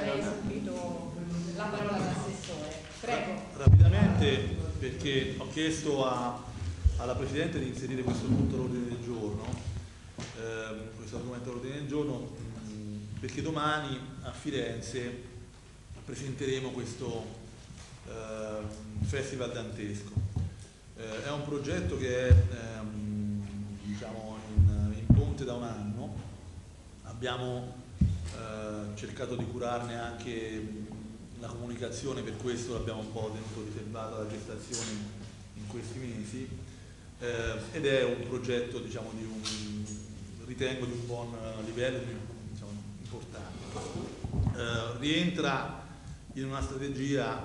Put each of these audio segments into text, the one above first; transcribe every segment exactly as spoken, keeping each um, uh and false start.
lascerei subito la parola all'assessore. Prego. Rapidamente, perché ho chiesto a, alla Presidente di inserire questo punto all'ordine del giorno, eh, questo argomento all'ordine del giorno, perché domani a Firenze presenteremo questo eh, Festival Dantesco. Eh, è un progetto che è eh, diciamo in, in ponte da un anno. Abbiamo eh, cercato di curarne anche la comunicazione, per questo l'abbiamo un po' tenuto riservato alla gestazione in questi mesi, eh, ed è un progetto, diciamo, di un, ritengo di un buon livello, di, diciamo, importante. Eh, rientra in una strategia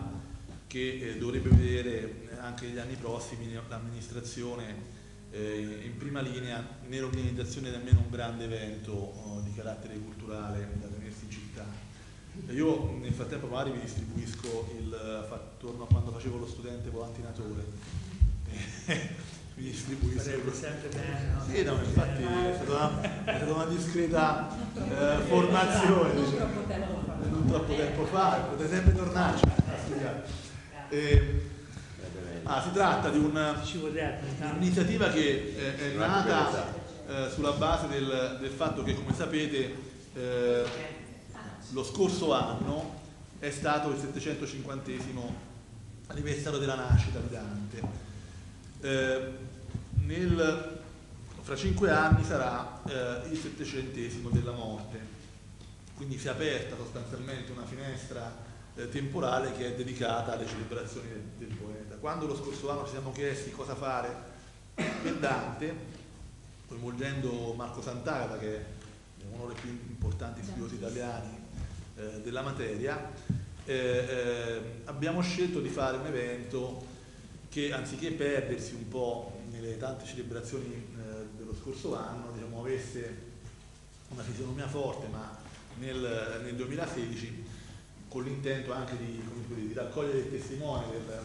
che eh, dovrebbe vedere anche negli anni prossimi l'amministrazione eh, in prima linea nell'organizzazione di almeno un grande evento oh, di carattere culturale da tenersi in città. Io nel frattempo magari vi distribuisco il torno a quando facevo lo studente volantinatore, vi distribuisco. Sarebbe sempre bene, no? Sì, no, infatti è stata una, è stata una discreta eh, formazione, non troppo tempo fa, non troppo tempo fa, potete sempre tornarci a studiare. Eh, ah, si tratta di un'iniziativa che è, è nata eh, sulla base del, del fatto che, come sapete, eh, lo scorso anno è stato il settecentocinquantesimo anniversario della nascita di Dante. Eh, nel, fra cinque anni sarà eh, il settecentesimo della morte. Quindi si è aperta sostanzialmente una finestra eh, temporale che è dedicata alle celebrazioni del, del poeta. Quando lo scorso anno ci siamo chiesti cosa fare per Dante, coinvolgendo Marco Sant'Agata, che è uno dei più importanti studiosi italiani della materia, eh, eh, abbiamo scelto di fare un evento che, anziché perdersi un po' nelle tante celebrazioni eh, dello scorso anno, diciamo, avesse una fisionomia forte, ma nel, nel duemilasedici, con l'intento anche di, come dire, di raccogliere il testimone del,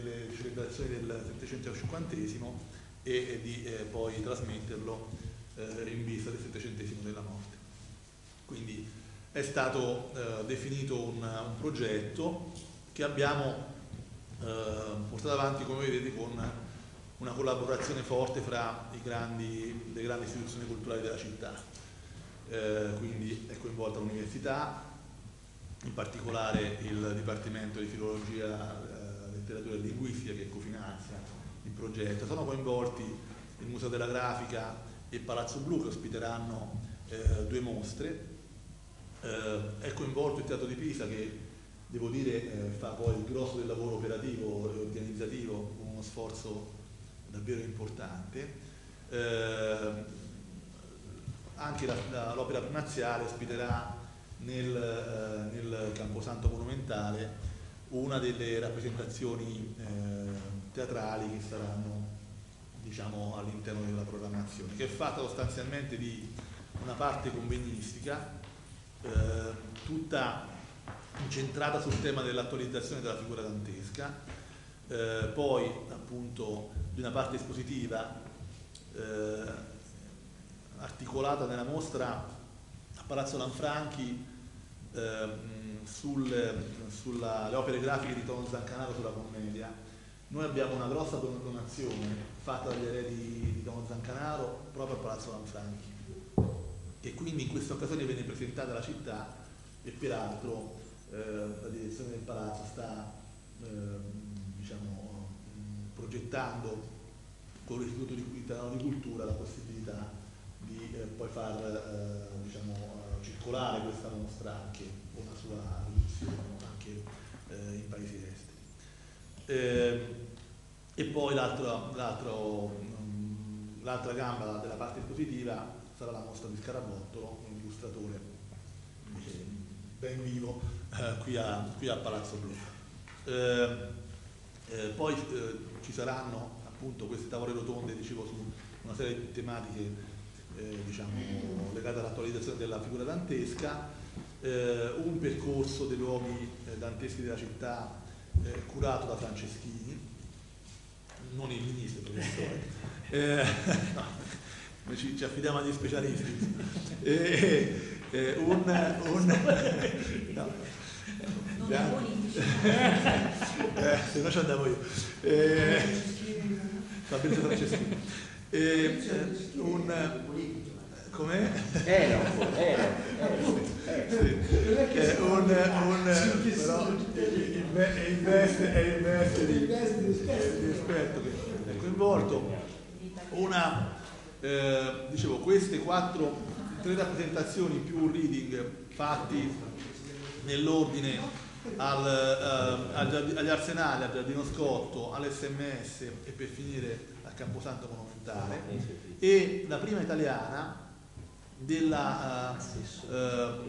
delle celebrazioni del settecentocinquantesimo e, e di eh, poi trasmetterlo eh, in vista del settecentesimo della morte. Quindi è stato eh, definito un, un progetto che abbiamo eh, portato avanti, come vedete, con una collaborazione forte fra i grandi, le grandi istituzioni culturali della città. Eh, quindi è coinvolta l'università, in particolare il Dipartimento di Filologia eh, Letteratura e Linguistica, che cofinanzia il progetto. Sono coinvolti il Museo della Grafica e Palazzo Blu, che ospiteranno eh, due mostre. Eh, è coinvolto il Teatro di Pisa, che devo dire eh, fa poi il grosso del lavoro operativo e organizzativo, con uno sforzo davvero importante. Eh, anche l'opera primaziale ospiterà nel, eh, nel Camposanto Monumentale una delle rappresentazioni eh, teatrali che saranno, diciamo, all'interno della programmazione, che è fatta sostanzialmente di una parte convegnistica Eh, tutta incentrata sul tema dell'attualizzazione della figura dantesca, eh, poi appunto di una parte espositiva eh, articolata nella mostra a Palazzo Lanfranchi eh, sul, sulle opere grafiche di Tono Zancanaro sulla commedia. Noi abbiamo una grossa donazione fatta dagli eredi di Tono Zancanaro proprio a Palazzo Lanfranchi, e quindi in questa occasione viene presentata la città, e peraltro eh, la direzione del palazzo sta eh, diciamo, progettando con l'Istituto Italiano di Cultura la possibilità di eh, poi far eh, diciamo, circolare questa mostra anche con la sua riduzione anche eh, in paesi esteri. Eh, e poi l'altra gamba della parte espositiva sarà la mostra di Scarabotto, un illustratore ben vivo eh, qui, a, qui a Palazzo Blu. Eh, eh, poi eh, ci saranno appunto queste tavole rotonde, dicevo, su una serie di tematiche eh, diciamo, legate all'attualizzazione della figura dantesca, eh, un percorso dei luoghi eh, danteschi della città eh, curato da Franceschini, non il ministro, professore. Eh, no. noi ci, ci affidiamo agli specialisti, e, e un, un no, non è politico, eh, se no ci andavo io, eh, Fabrizio Franceschini, eh, un com'è? Eh, no, eh, eh, sì. eh, un, un però è il veste è il veste di, di esperto che è coinvolto. Una eh, dicevo, queste quattro tre rappresentazioni più un reading fatti nell'ordine al, eh, agli Arsenali, al Giardino Scotto, all'esse emme esse e per finire al Camposanto Monumentale, e la prima italiana della uh, uh,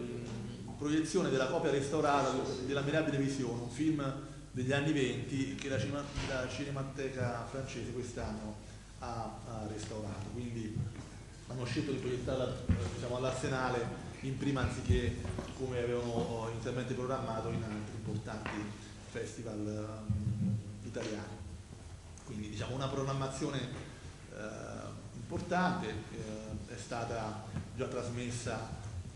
proiezione della copia restaurata dell'Amirabile Visione, un film degli anni venti che la, Cima, la Cinemateca Francese quest'anno ha, ha restaurato. Quindi hanno scelto di proiettarla, diciamo, all'Arsenale in prima anziché, come avevano inizialmente programmato, in altri importanti festival um, italiani. Quindi, diciamo, una programmazione uh, importante, uh, è stata già trasmessa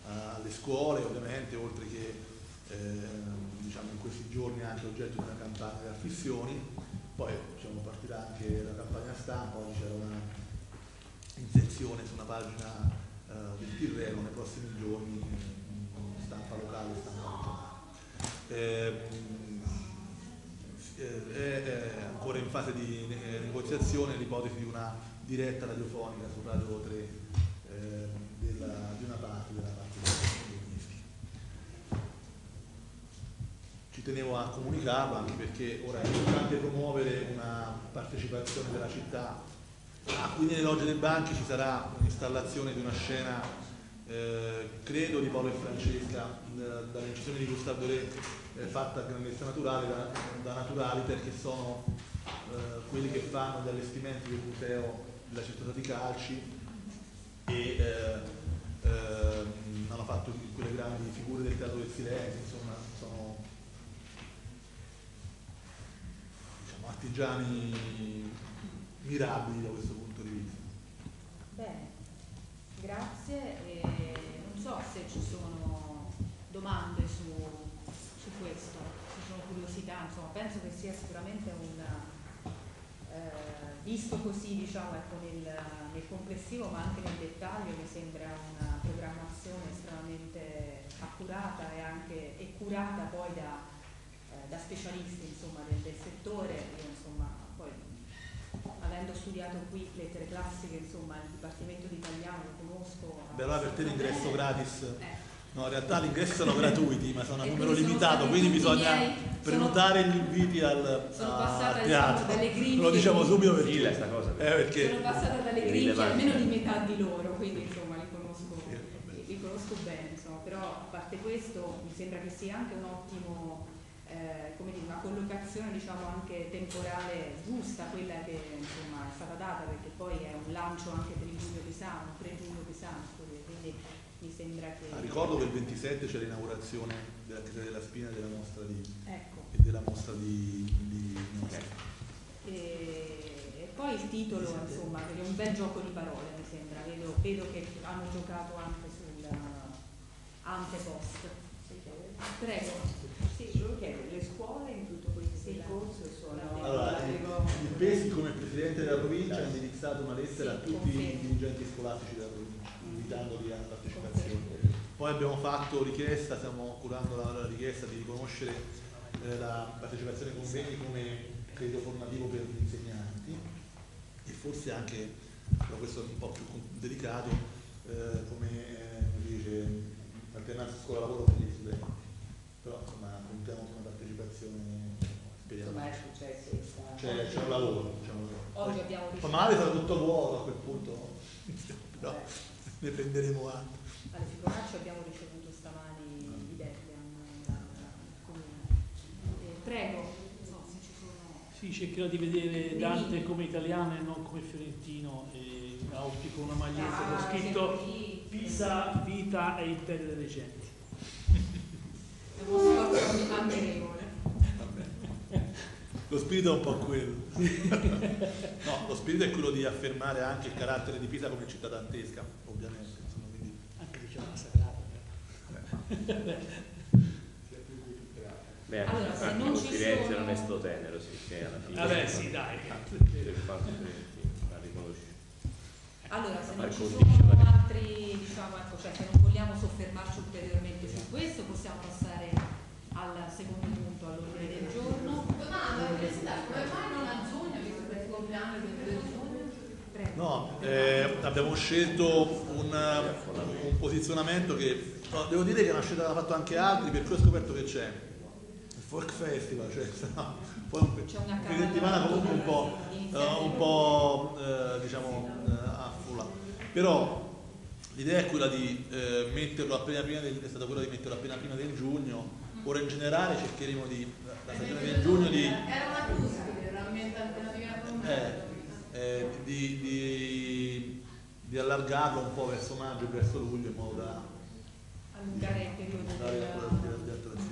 uh, alle scuole, ovviamente, oltre che eh, diciamo, in questi giorni è anche oggetto di una campagna di affissioni. Poi, diciamo, partirà anche la campagna stampa. Oggi c'era una inserzione su una pagina uh, del Tirreno, nei prossimi giorni stampa locale, stampa regionale. Eh, è, è ancora in fase di ne negoziazione l'ipotesi di una diretta radiofonica su Radio tre eh, Della, di una parte della parte dei ministri. Ci tenevo a comunicarlo anche perché ora è importante promuovere una partecipazione della città. Ah, quindi nelle logge dei banchi ci sarà un'installazione di una scena, eh, credo di Paolo e Francesca, dall'incisione di Gustave Doré, eh, fatta a grandezza naturale da, da Naturaliter, che sono eh, quelli che fanno gli allestimenti del museo della città di Calci, e eh, eh, hanno fatto quelle grandi figure del Teatro del Silenzio, insomma sono, diciamo, artigiani mirabili da questo punto di vista. Bene, grazie, e non so se ci sono domande su, su questo, se ci sono curiosità, insomma penso che sia sicuramente un... Eh, visto così, diciamo, ecco, nel, nel complessivo ma anche nel dettaglio, mi sembra una programmazione estremamente accurata e anche e curata poi da, eh, da specialisti, insomma, del, del settore. Io, insomma, poi avendo studiato qui lettere classiche, insomma il dipartimento di italiano lo conosco. Beh, allora per te l'ingresso gratis. Eh. No, in realtà l'ingresso sono gratuiti, ma sono a numero limitato, quindi bisogna miei, prenotare sono, gli inviti al, sono a, al teatro. Dalle griglie, lo diciamo subito perché, sì, è cosa, eh, perché sono passata dalle griglie almeno di metà di loro, quindi insomma li conosco, sì, li conosco bene, insomma. Però a parte questo mi sembra che sia anche un ottimo, eh, come dire, una collocazione, diciamo, anche temporale giusta, quella che insomma è stata data, perché poi è un lancio anche per il Museo Pisano, il tre giugno Pisano, quindi mi sembra che... Ah, ricordo che il ventisette c'è l'inaugurazione della Città della Spina e della mostra di... Ecco. E della mostra di... di... Okay. E... e poi il titolo, sì, insomma, è un bel gioco di parole, mi sembra. Vedo, vedo che hanno giocato anche sul antepost. Prego. Sì, okay. Le scuole in tutto questo, sì, corso sono... No. Allora, il Peschi, come presidente della provincia, ha indirizzato una lettera, sì, a tutti i dirigenti scolastici della provincia, invitandoli alla partecipazione. Poi abbiamo fatto richiesta, stiamo curando la, la richiesta di riconoscere eh, la partecipazione ai convegni come credito formativo per gli insegnanti, e forse anche, però questo è un po' più delicato, eh, come eh, dice, alternanza scuola-lavoro per gli studenti, però insomma contiamo con una partecipazione, speriamo. È successo, cioè, c'è un lavoro, diciamo. Oggi abbiamo visto. Ma magari sarà tutto vuoto a quel punto, no. Ne prenderemo atto. Alle Figuracce abbiamo ricevuto stamani i detti al comune. Prego, no, se ci sono... Sì, cercherò di vedere Dante come italiano e non come fiorentino, e auspico una maglietta con ah, scritto Pisa, vita e imperi recenti. È uno sforzo ammirevole. Lo spirito è un po' quello. No, lo spirito è quello di affermare anche il carattere di Pisa come città dantesca, ovviamente. Insomma, quindi... Anche diciamo sagrata. Beh, allora, anche, se anche non Firenze sono... non è sto tenero, sì, che alla fine... Vabbè, sì, dai. Del fatto che la riconosci. Allora, se non ci sono altri, diciamo, ecco, cioè se non vogliamo soffermarci ulteriormente su questo, possiamo passare al secondo punto, all'ordine del giorno. Domanda, Presidente, come mai non a giugno, visto che è il compleanno del giugno? No, eh, abbiamo scelto un, un posizionamento che, no, devo dire che è una scelta che hanno fatto anche altri, per cui ho scoperto che c'è il Fork Festival, cioè no, poi un, una settimana comunque un po', uh, un po' uh, diciamo... Uh, però l'idea è quella di eh, metterlo appena prima del, è stata quella di metterlo appena prima del giugno. Ora in generale cercheremo di la stagione del giugno di era una cosa veramente alternativa eh, eh, di, di, di allargarlo un po' verso maggio e verso luglio in modo da allungare il periodo di alterazione.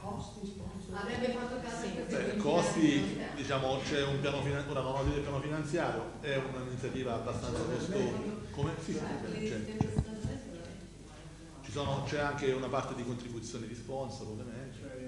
Costi, avrebbe fatto caso sì. Costi, diciamo, c'è un piano finanziario, una nota del piano finanziario, è un'iniziativa abbastanza costosa. Come sì, c'è. Ci sono, c'è anche una parte di contribuzione di sponsor, ovviamente.